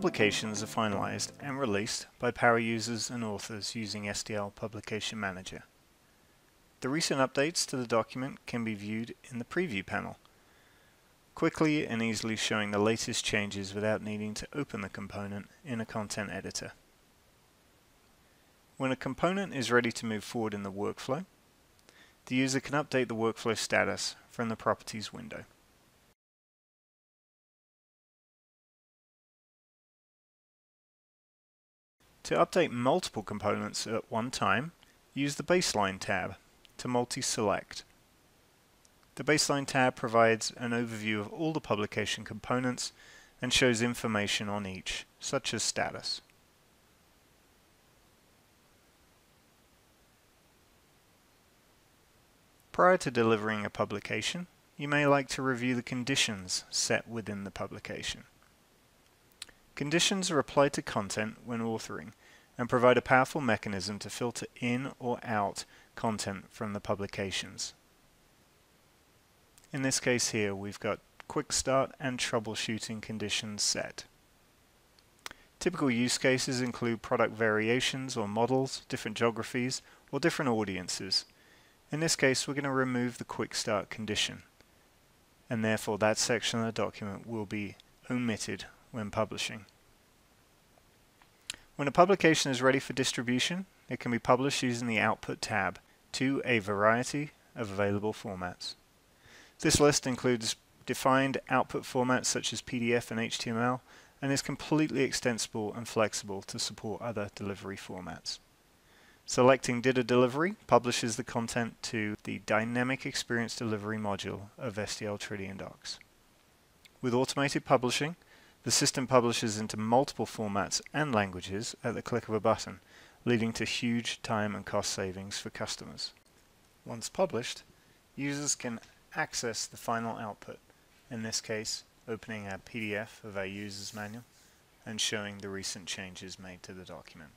publications are finalized and released by power users and authors using SDL Publication Manager. The recent updates to the document can be viewed in the preview panel, quickly and easily showing the latest changes without needing to open the component in a content editor. When a component is ready to move forward in the workflow, the user can update the workflow status from the Properties window. To update multiple components at one time, use the Baseline tab to multi-select. The Baseline tab provides an overview of all the publication components and shows information on each, such as status. Prior to delivering a publication, you may like to review the conditions set within the publication. Conditions are applied to content when authoring and provide a powerful mechanism to filter in or out content from the publications. In this case here, we've got Quick Start and Troubleshooting conditions set. Typical use cases include product variations or models, different geographies, or different audiences. In this case, we're going to remove the Quick Start condition, and therefore that section of the document will be omitted when publishing. When a publication is ready for distribution, it can be published using the Output tab to a variety of available formats. This list includes defined output formats such as PDF and HTML, and is completely extensible and flexible to support other delivery formats. Selecting DITA Delivery publishes the content to the Dynamic Experience Delivery module of SDL Tridion Docs. With automated publishing, the system publishes into multiple formats and languages at the click of a button, leading to huge time and cost savings for customers. Once published, users can access the final output, in this case opening a PDF of our user's manual and showing the recent changes made to the document.